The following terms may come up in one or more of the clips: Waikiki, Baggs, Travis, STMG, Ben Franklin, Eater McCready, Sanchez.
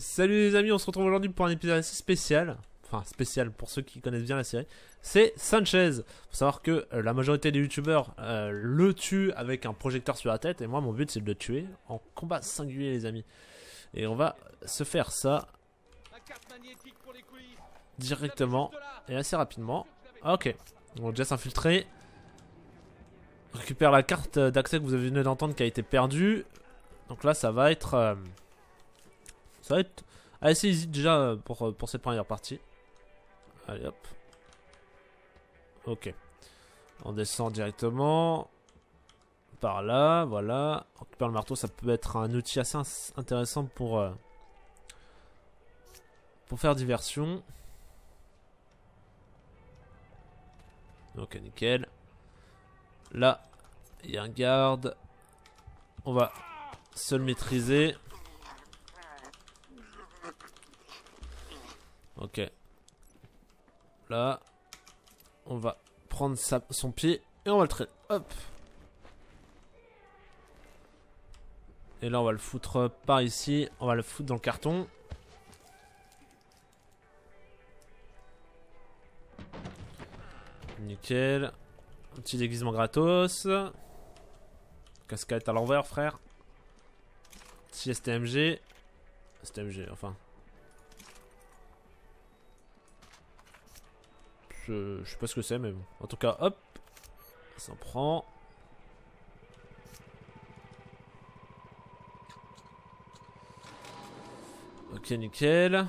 Salut les amis, on se retrouve aujourd'hui pour un épisode assez spécial. Enfin spécial pour ceux qui connaissent bien la série. C'est Sanchez. Faut savoir que la majorité des youtubeurs le tuent avec un projecteur sur la tête. Et moi mon but c'est de le tuer en combat singulier les amis. Et on va se faire ça directement et assez rapidement. Ok, on va déjà s'infiltrer. Récupère la carte d'accès que vous avez venue d'entendre qui a été perdue. Donc là ça va être assez easy déjà pour cette première partie. Allez hop. Ok. On descend directement. Par là, voilà. On récupère le marteau, ça peut être un outil assez intéressant pour faire diversion. Ok, nickel. Là, il y a un garde. On va se le maîtriser. Ok. Là, on va prendre son pied et on va le traîner. Hop. Et là, on va le foutre par ici. On va le foutre dans le carton. Nickel. Un petit déguisement gratos. Casquette à l'envers, frère. Petit STMG. STMG, enfin. Je sais pas ce que c'est mais bon. En tout cas hop. Ça en prend. Ok nickel.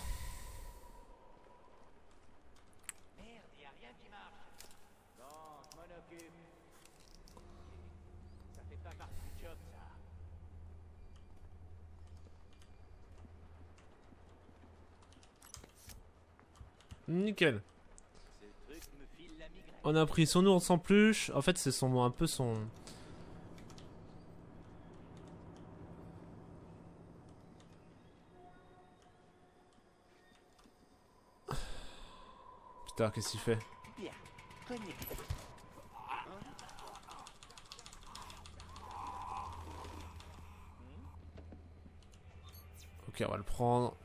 Nickel. On a pris son ours en peluche. En fait, c'est un peu son. Putain, qu'est-ce qu'il fait? Ok, on va le prendre.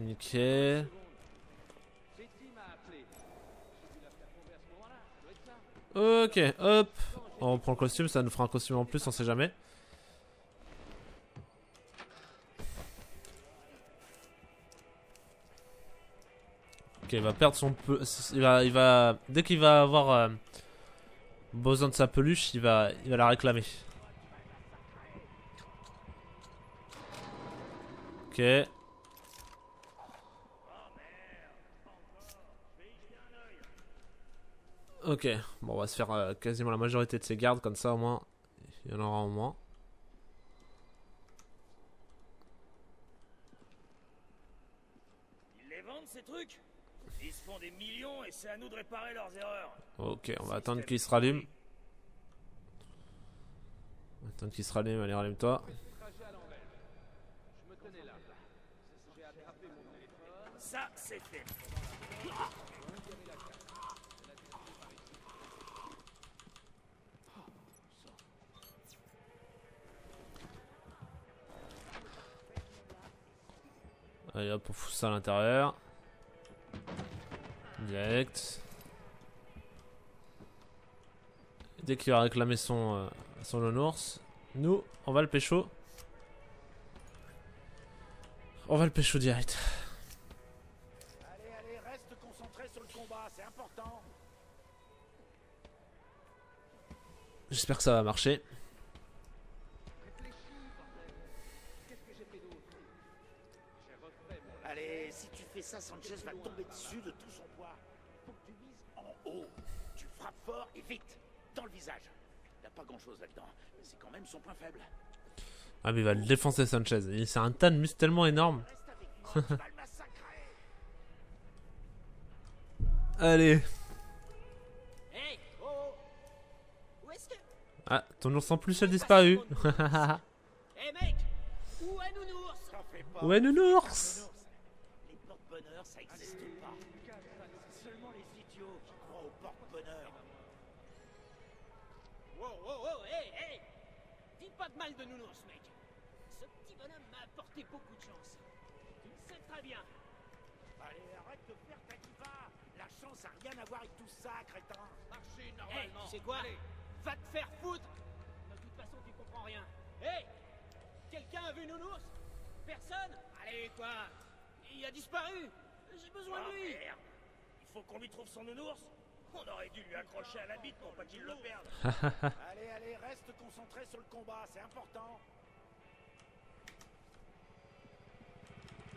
Nickel. Ok, hop, on prend le costume, ça nous fera un costume en plus, on sait jamais. Ok, il va perdre son peluche, dès qu'il va avoir besoin de sa peluche, il va la réclamer. Ok. Ok, bon on va se faire quasiment la majorité de ces gardes, comme ça au moins, il y en aura au moins. Ils les vendent ces trucs? Ils se font des millions et c'est à nous de réparer leurs erreurs. Ok, on va attendre qu'ils se rallument. On va attendre qu'ils se rallument, allez rallume-toi. Ça c'est fait. Allez hop, on fout ça à l'intérieur. Direct. Dès qu'il va réclamer son nounours, nous, on va le pécho. On va le pécho direct. Allez, allez, reste concentré sur le combat, c'est important. J'espère que ça va marcher. Ça, Sanchez va tomber dessus de tout son poids. Faut que tu vises en haut. Tu frappes fort et vite, dans le visage. Il n'a pas grand-chose là-dedans, mais c'est quand même son point faible. Ah mais il va le défoncer Sanchez. C'est un tas de muscles tellement énorme. Allez. Ah, ton ours en plus a disparu. Hey mec, où est nounours? Où est nounours? Ça existe pas. C'est seulement les idiots qui croient au porte-bonheur. Wow, wow, wow, hey, hey! Dites pas de mal de nounours, mec. Ce petit bonhomme m'a apporté beaucoup de chance. Tu le sais très bien. Allez, arrête de faire ta diva. La chance a rien à voir avec tout ça, crétin. Marchez normalement. Hey, tu sais quoi? Allez, va te faire foutre. De toute façon, tu comprends rien. Hey, quelqu'un a vu Nounours? Personne? Allez, quoi? Il a disparu. J'ai besoin de lui. Merde. Il faut qu'on lui trouve son Nounours. On aurait dû lui accrocher à la bite pour pas qu'il le perde. Allez, allez, reste concentré sur le combat, c'est important.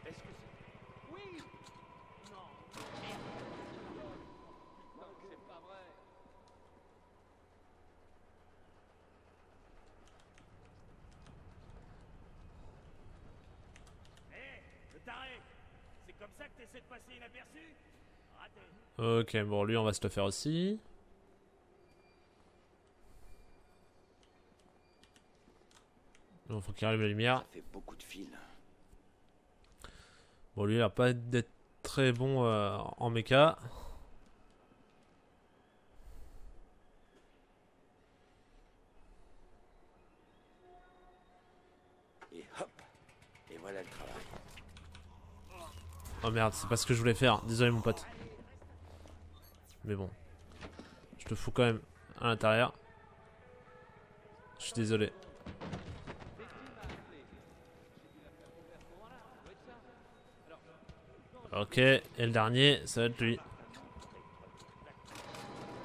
Est-ce que c'est... Oui. Non. Non, c'est pas vrai. Hé, le taré. C'est comme ça que t'essaies de passer inaperçu? Ok, bon, lui on va se le faire aussi. Donc faut qu'il arrive la lumière. Ça fait beaucoup de fils. Bon, lui il a pas d'être très bon en méca. Et hop, et voilà le travail. Oh merde, c'est pas ce que je voulais faire, désolé mon pote. Mais bon, je te fous quand même à l'intérieur. Je suis désolé. Ok, et le dernier, ça va être lui.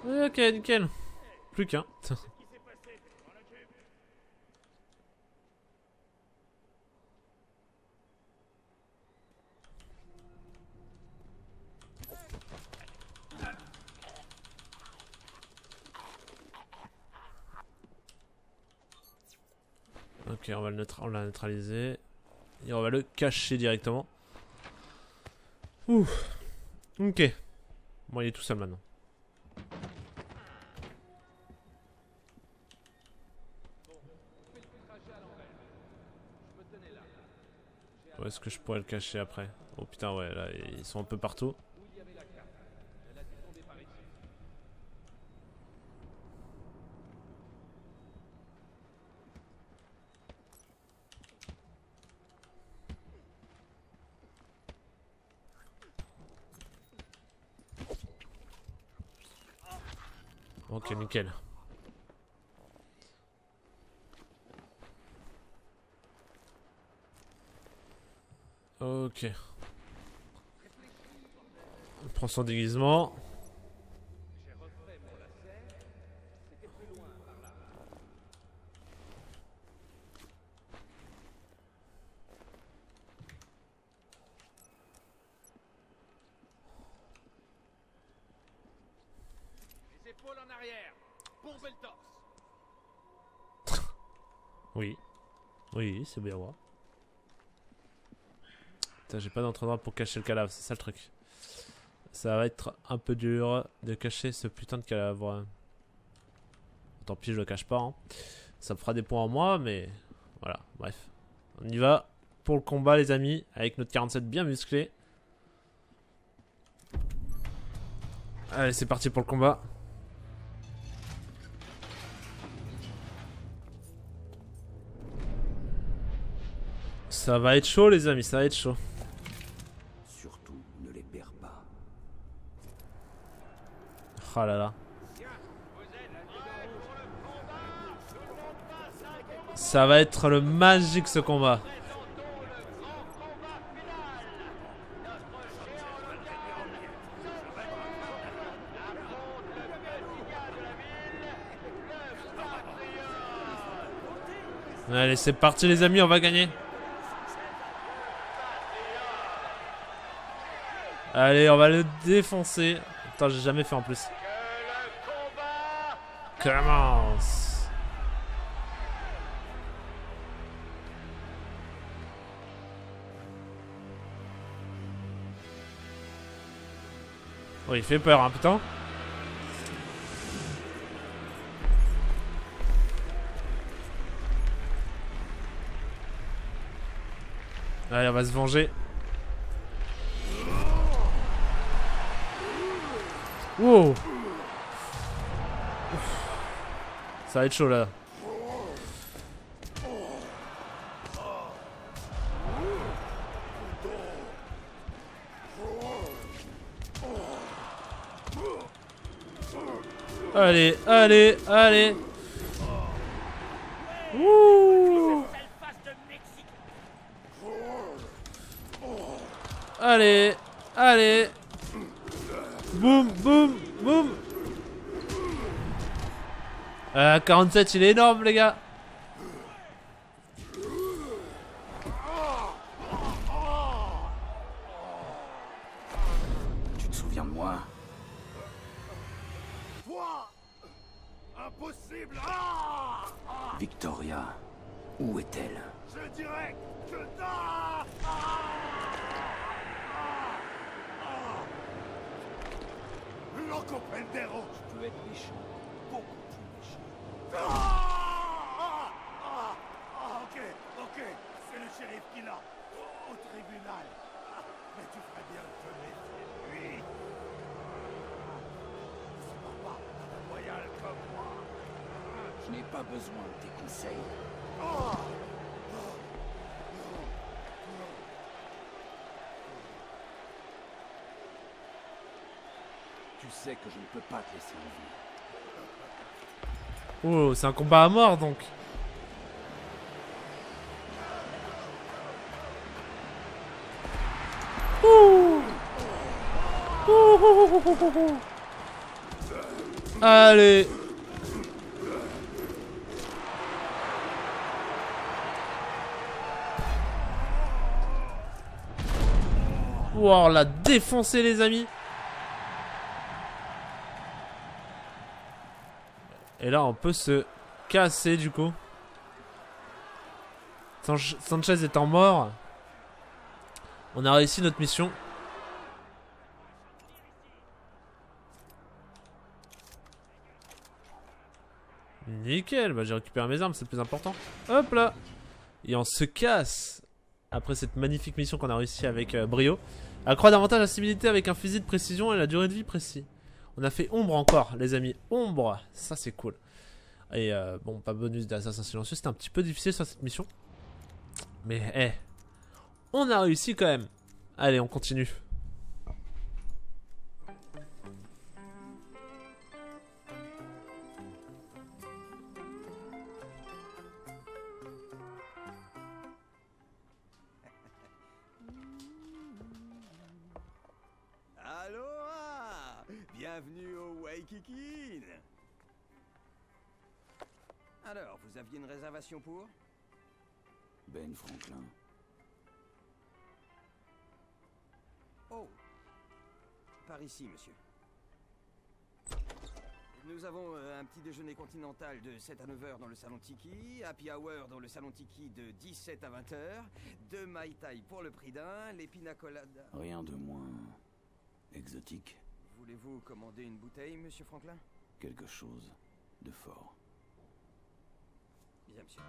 Ok, nickel. Plus qu'un. Ok, on va le neutraliser. Et on va le cacher directement. Ouh. Ok. Bon, il est tout seul maintenant. Où est-ce que je pourrais le cacher après? Oh putain, ouais, là, ils sont un peu partout. Ok, nickel. Ok. On prend son déguisement. Oui, c'est bien moi. Putain, j'ai pas d'entraînement pour cacher le cadavre, c'est ça le truc. Ça va être un peu dur de cacher ce putain de cadavre. Tant pis, je le cache pas. Hein. Ça me fera des points en moi, mais voilà, bref. On y va pour le combat, les amis, avec notre 47 bien musclé. Allez, c'est parti pour le combat. Ça va être chaud les amis, ça va être chaud. Surtout ne les perds pas. Oh là là. Ça va être le magique ce combat. Allez, c'est parti les amis, on va gagner. Allez, on va le défoncer. Attends, j'ai jamais fait en plus. Commence. Oh, il fait peur, hein, putain. Allez, on va se venger. Wow. Ça va être chaud là. Allez, allez, allez. Ouh. Allez, allez. Boum, boum, boum. 47, il est énorme, les gars. Tu te souviens de moi? Toi, impossible. Victoria, où est-elle? Je dirais que non. Tu peux être méchant, beaucoup plus méchant. Ok, ok, c'est le shérif qui l'a au tribunal. Mais tu ferais bien de te méfier de lui. C'est papa, un royal comme moi. Je n'ai pas besoin de tes conseils. Tu sais que je ne peux pas te laisser en vie. Oh, c'est un combat à mort donc. Ouh. Ouh. Allez. Wow, on l'a défoncé les amis. Et là, on peut se casser du coup. Sanchez étant mort, on a réussi notre mission. Nickel, bah, j'ai récupéré mes armes, c'est le plus important. Hop là. Et on se casse après cette magnifique mission qu'on a réussi avec brio. Accroît davantage la stabilité avec un fusil de précision et la durée de vie précise. On a fait ombre encore, les amis. Ombre, ça c'est cool. Et bon, pas bonus d'assassin silencieux. C'était un petit peu difficile sur cette mission. Mais hé, on a réussi quand même. Allez, on continue. Bienvenue au Waikiki. Alors, vous aviez une réservation pour Ben Franklin. Oh, par ici, monsieur. Nous avons un petit déjeuner continental de 7 à 9h dans le salon Tiki, Happy Hour dans le salon Tiki de 17 à 20h, 2 Mai Tai pour le prix d'un, les pina coladas. Rien de moins exotique. Voulez-vous commander une bouteille, monsieur Franklin? Quelque chose de fort. Bien, monsieur.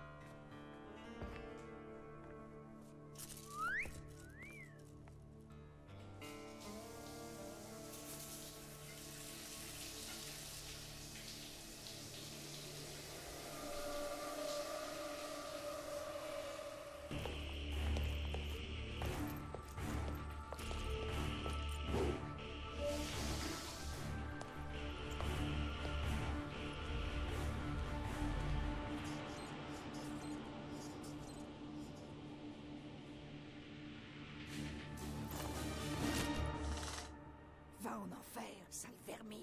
En enfer, sale vermine.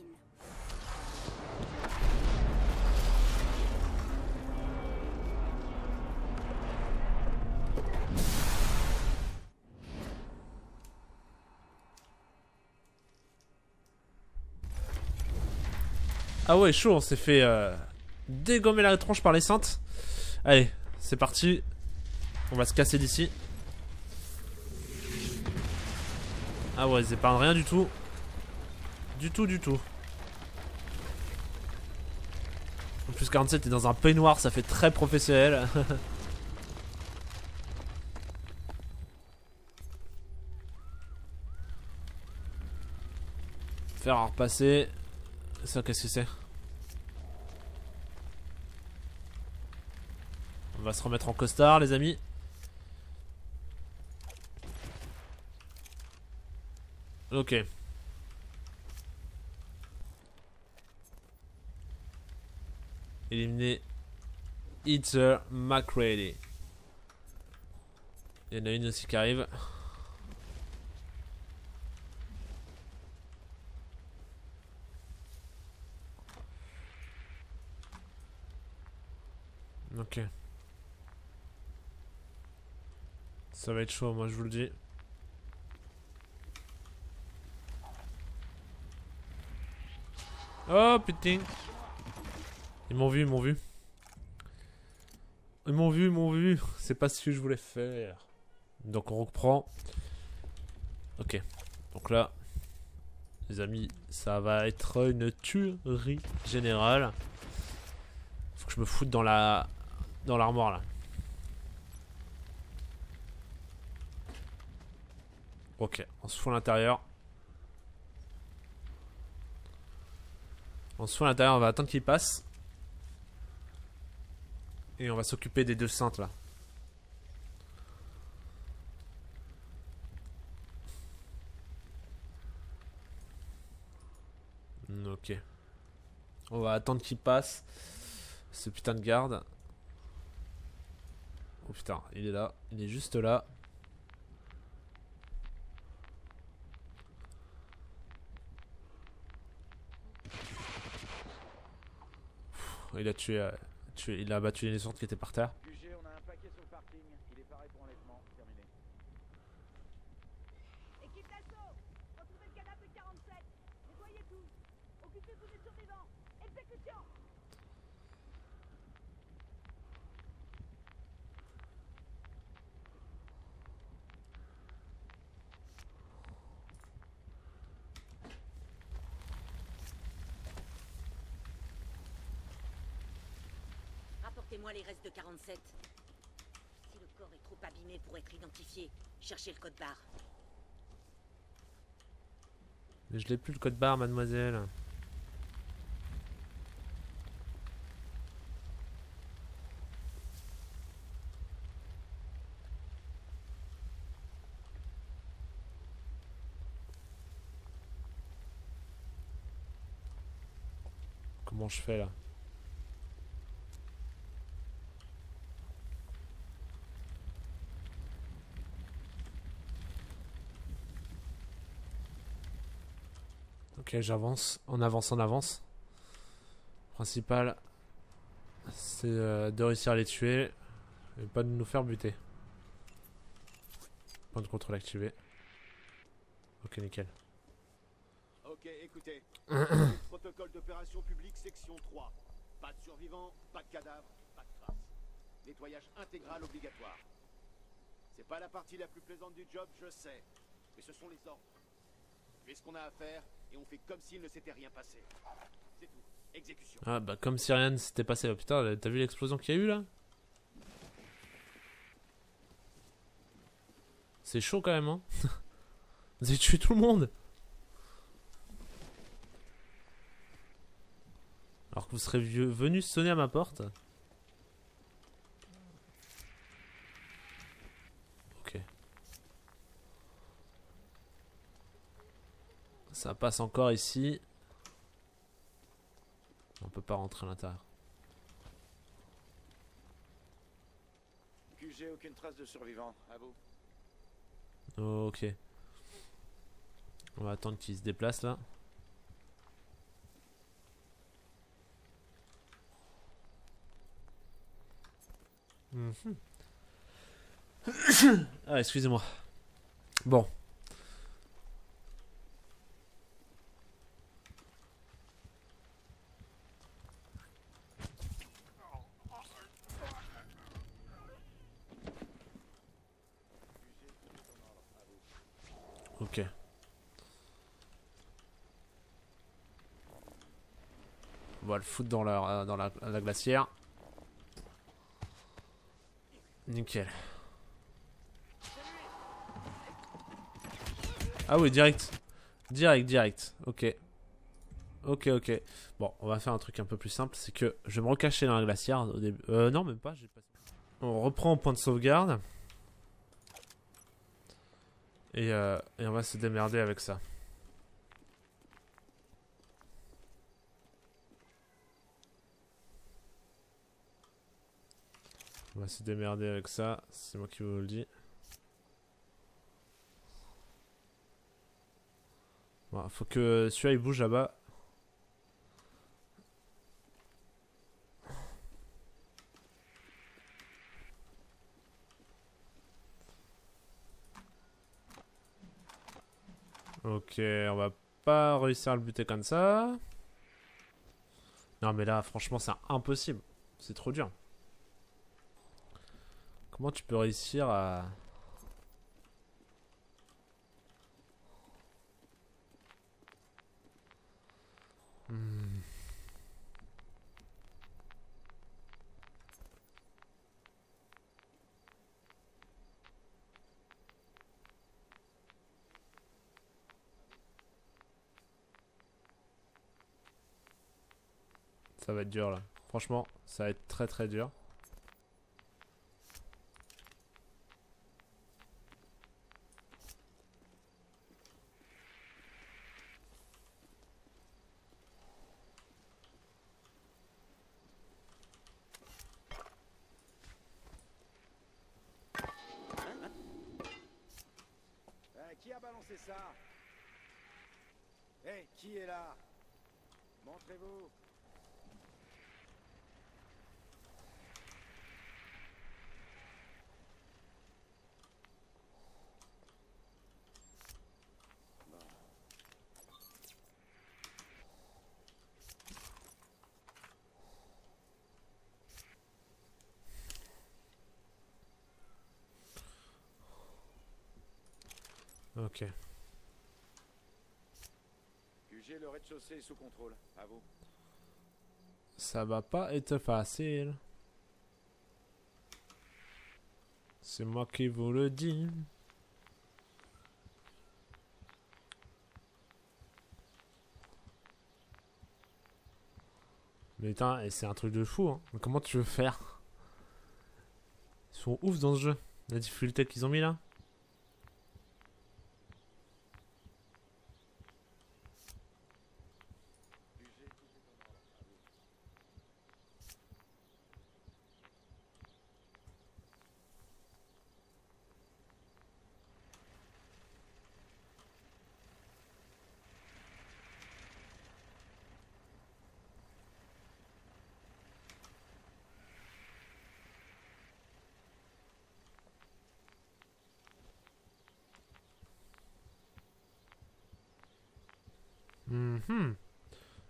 Ah ouais, chaud, on s'est fait dégommer la tronche par les saintes. Allez, c'est parti. On va se casser d'ici. Ah ouais, ils épargnent rien du tout. Du tout, du tout. En plus, 47 est dans un peignoir, ça fait très professionnel. Faire à repasser. Ça, qu'est-ce que c'est? On va se remettre en costard, les amis. Ok. éliminer Eater McCready. Il y en a une aussi qui arrive. Ok. Ça va être chaud, moi je vous le dis. Oh putain. Ils m'ont vu, ils m'ont vu. Ils m'ont vu, ils m'ont vu. C'est pas ce que je voulais faire. Donc on reprend. Ok. Donc là, les amis, ça va être une tuerie générale. Faut que je me foute dans la... dans l'armoire là. Ok, on se fout à l'intérieur. On se fout à l'intérieur, on va attendre qu'il passe. Et on va s'occuper des deux saintes là. Ok. On va attendre qu'il passe. Ce putain de garde. Oh putain, il est là. Il est juste là. Il a tué, il a abattu les sortes qui étaient par terre. On a un paquet sur le parking, il est paré pour enlèvement, terminé. Équipe d'assaut, retrouvez le cadavre de 47. Nettoyez tout. Occupez-vous des survivants. Exécution. Rapportez-moi les restes de 47. Si le corps est trop abîmé pour être identifié, cherchez le code barre. Mais je l'ai plus le code barre, mademoiselle. Comment je fais là ? Ok, j'avance, on avance. Le principal, c'est de réussir à les tuer et pas de nous faire buter. Point de contrôle activé. Ok, nickel. Ok, écoutez. Protocole d'opération publique section 3. Pas de survivants, pas de cadavres, pas de traces. Nettoyage intégral obligatoire. C'est pas la partie la plus plaisante du job, je sais. Mais ce sont les ordres. Fais ce qu'on a à faire. Et on fait comme s'il ne s'était rien passé. C'est tout. Exécution. Ah bah comme si rien ne s'était passé. Oh putain, t'as vu l'explosion qu'il y a eu là? C'est chaud quand même hein. Vous avez tué tout le monde. Alors que vous serez venu sonner à ma porte. Ça passe encore ici. On peut pas rentrer à l'intérieur. QG, aucune trace de survivant. À vous. Ok. On va attendre qu'il se déplace là. Ah, excusez-moi. Bon. Ok. On va le foutre dans la glacière. Nickel. Ah oui, direct. Direct. Ok. Ok. Bon, on va faire un truc un peu plus simple. C'est que je vais me recacher dans la glacière au début. Non, même pas. J'ai pas... On reprend au point de sauvegarde. Et on va se démerder avec ça. On va se démerder avec ça, c'est moi qui vous le dis. Bon, faut que celui-là il bouge là-bas. Ok, on va pas réussir à le buter comme ça. Non mais là franchement c'est impossible, c'est trop dur. Comment tu peux réussir à... Ça va être dur là, franchement ça va être très très dur. Qui a balancé ça? Hey, qui est là? Montrez-vous. Ok. QG, le rez-de-chaussée est sous contrôle. À vous. Ça va pas être facile. C'est moi qui vous le dis. Mais putain, c'est un truc de fou, hein. Mais comment tu veux faire? Ils sont ouf dans ce jeu. La difficulté qu'ils ont mis là.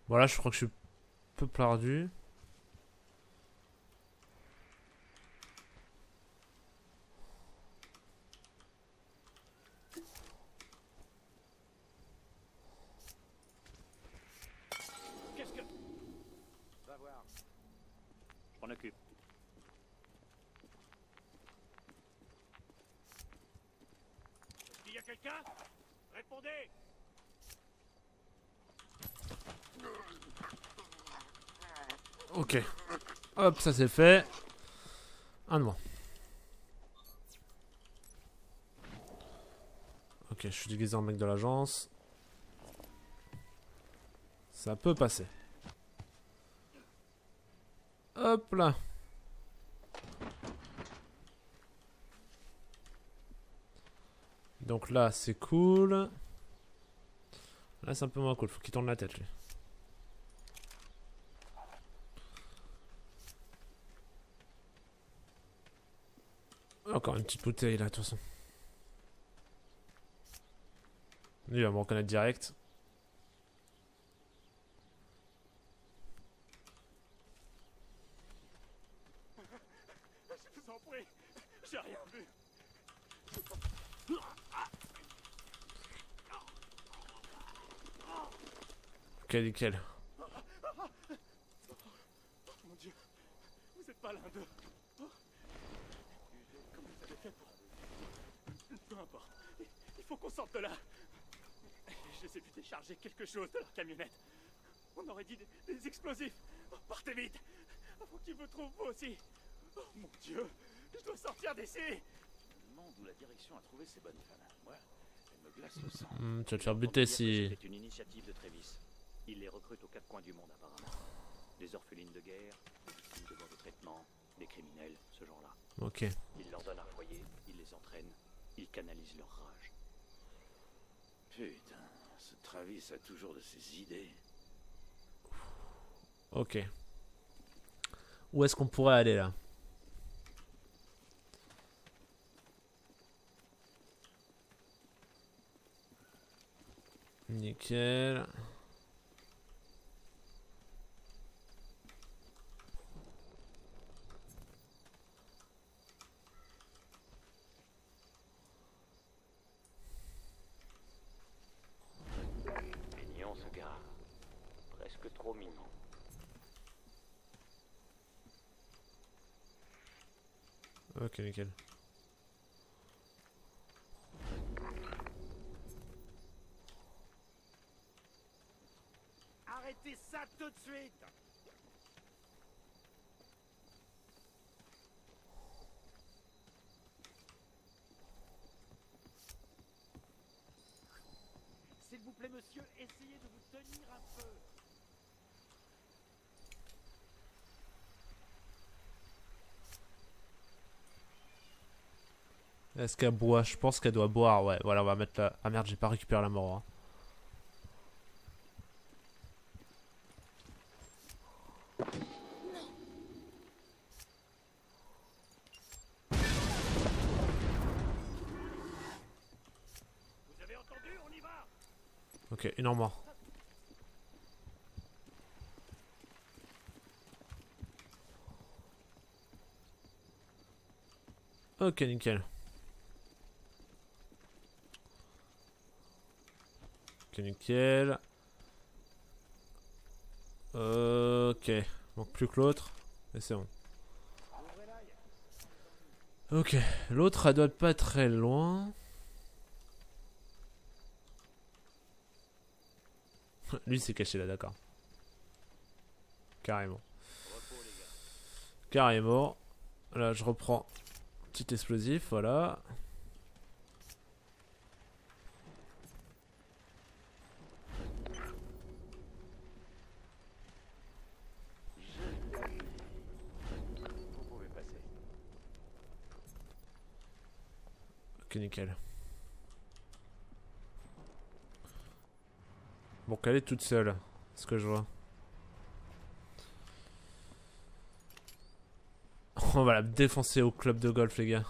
Voilà, je crois que je suis un peu perdu. Qu'est-ce que... Va voir. Je m'en occupe. Est-ce qu'il y a quelqu'un? Répondez! Ok, hop, ça c'est fait. Un de moins. Ok, je suis déguisé en mec de l'agence. Ça peut passer. Hop là. Donc là, c'est cool. Là, c'est un peu moins cool. Faut qu'il tourne la tête, lui. Encore une petite bouteille là, de toute façon. Il va me reconnaître direct. Je vous en prie, j'ai rien vu. Ok, nickel. Mon Dieu, vous n'êtes pas l'un d'eux. Peu importe, il faut qu'on sorte de là. Je les ai vu décharger quelque chose de leur camionnette. On aurait dit des explosifs. Partez vite, avant qu'ils me trouvent vous aussi. Oh mon Dieu, je dois sortir d'ici. Je me demande où la direction a trouvé ces bonnes femmes. Moi, elles me glacent le sang. Tu vas te faire buter si... C'est une initiative de Travis. Il les recrute aux quatre coins du monde apparemment. Des orphelines de guerre, des victimes de mauvais traitements, Des criminels, ce genre-là. Ok. Ils leur donnent un foyer, ils les entraînent, ils canalisent leur rage. Putain, ce Travis a toujours de ses idées. Ok. Où est-ce qu'on pourrait aller là? Nickel. Mignon ce gars. Presque trop mignon. Ok, nickel. Arrêtez ça tout de suite. S'il vous plaît, monsieur, essayez de vous tenir un peu. Est-ce qu'elle boit? Je pense qu'elle doit boire, ouais. Voilà, on va mettre la... Ah merde, j'ai pas récupéré la mort. Hein. Vous avez entendu? On y va. Ok, énorme mort. Ok, nickel. Nickel. Ok, donc plus que l'autre, et c'est bon. Ok, l'autre elle doit pas être très loin. Lui s'est caché là, d'accord. Carrément. Carrément. Là je reprends petit explosif, voilà. Nickel. Bon, qu'elle est toute seule, ce que je vois. On va la défoncer au club de golf, les gars.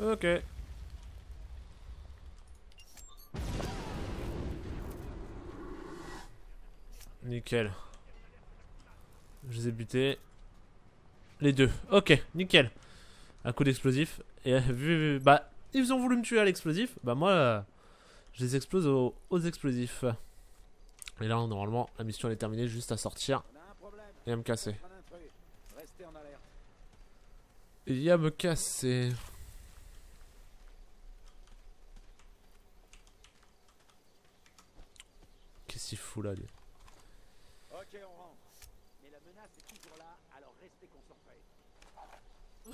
Ok. Nickel. Je les ai butés. Les deux. Ok, nickel. Un coup d'explosif. Et vu. Bah, ils ont voulu me tuer à l'explosif. Bah, moi, je les explose aux explosifs. Et là, normalement, la mission elle est terminée. Juste à sortir et à me casser. Et à me casser. Qu'est-ce qu'il fout là, lui? Ok, on rentre. Mais la menace est toujours là, alors restez concentrés.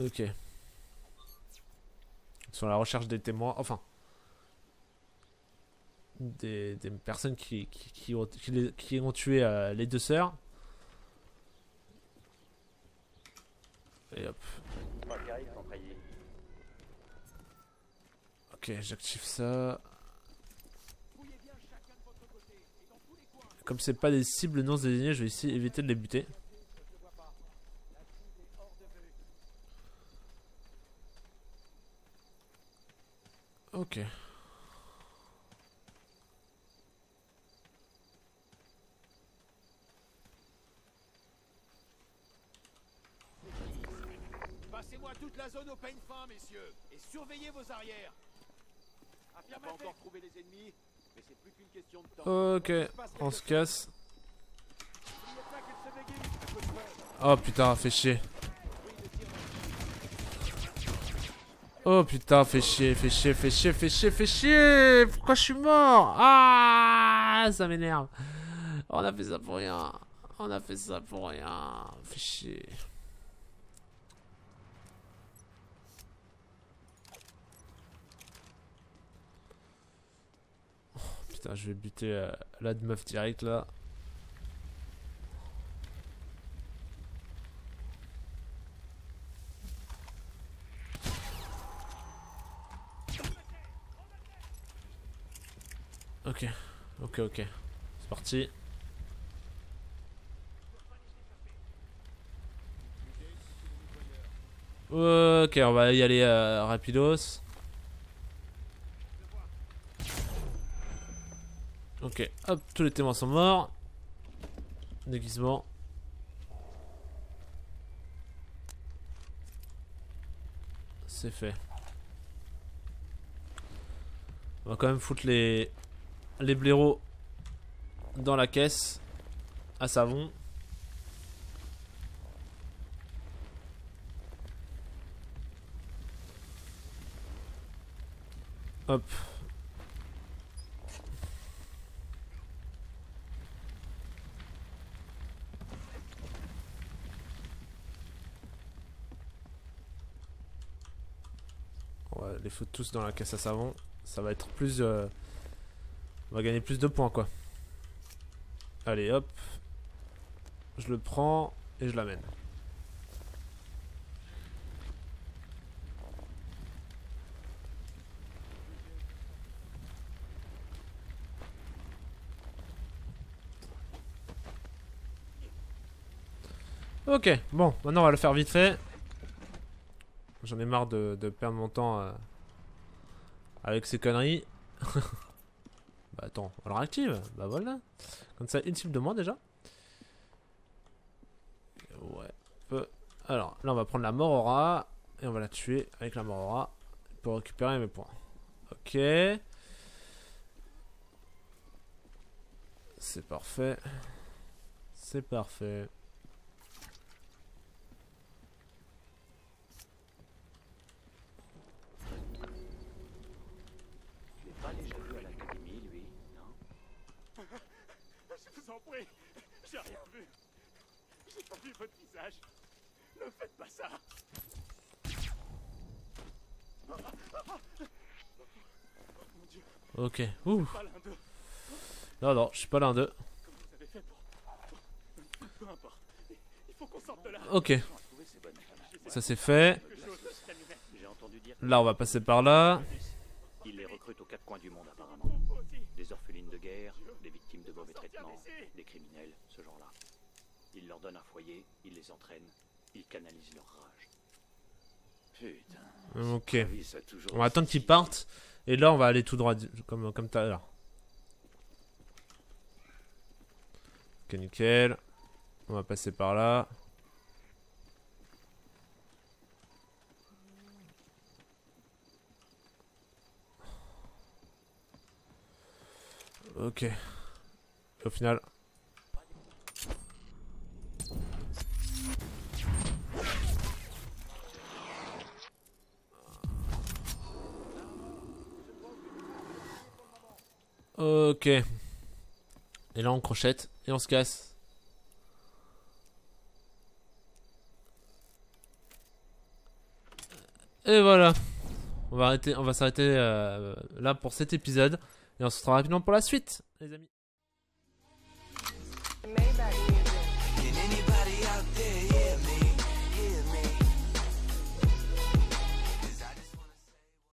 Ok. Ils sont à la recherche des témoins, enfin. Des personnes qui ont tué les deux sœurs. Et hop. Ok, j'active ça. Comme c'est pas des cibles non désignées, je vais ici éviter de les buter. Ok. Passez-moi toute la zone au peigne fin, messieurs, et surveillez vos arrières. On va encore trouver les ennemis. Mais c'est plus qu'une question de temps. Ok, on se casse. Oh putain, fait chier. Oh putain, fait chier. Pourquoi je suis mort? Ah, ça m'énerve. On a fait ça pour rien. Fait chier. Putain, je vais buter la meuf direct là. Ok, ok, ok. C'est parti. Ok, on va y aller rapidos. Ok, hop, tous les témoins sont morts. Déguisement. C'est fait. On va quand même foutre les blaireaux dans la caisse à savon. Hop. On va les foutre tous dans la caisse à savon. Ça va être plus... on va gagner plus de points quoi. Allez hop. Je le prends et je l'amène. Ok, bon, maintenant on va le faire vite fait. J'en ai marre de perdre mon temps avec ces conneries. Bah attends, on le réactive. Bah voilà. Comme ça, une cible de moins déjà. Ouais. Alors, là on va prendre la mort au rat. Et on va la tuer avec la mort au rat. Pour récupérer mes points. Ok. C'est parfait. C'est parfait. J'ai rien vu. J'ai pas vu votre visage. Ne faites pas ça. Ok. Ouh. Non, non, je suis pas l'un d'eux. Ok. Ça c'est fait. Là, on va passer par là. Il les recrute aux quatre coins du monde apparemment. Des orphelines de guerre, des victimes de mauvais traitements, des criminels, ce genre-là. Il leur donne un foyer, il les entraîne, il canalise leur rage. Putain. Ok. On va attendre qu'ils partent. Et là, on va aller tout droit, comme tout à l'heure. Ok, nickel. On va passer par là. Ok. Au final. Ok. Et là on crochette et on se casse. Et voilà. On va s'arrêter là pour cet épisode. Et on se retrouve rapidement pour la suite, les amis.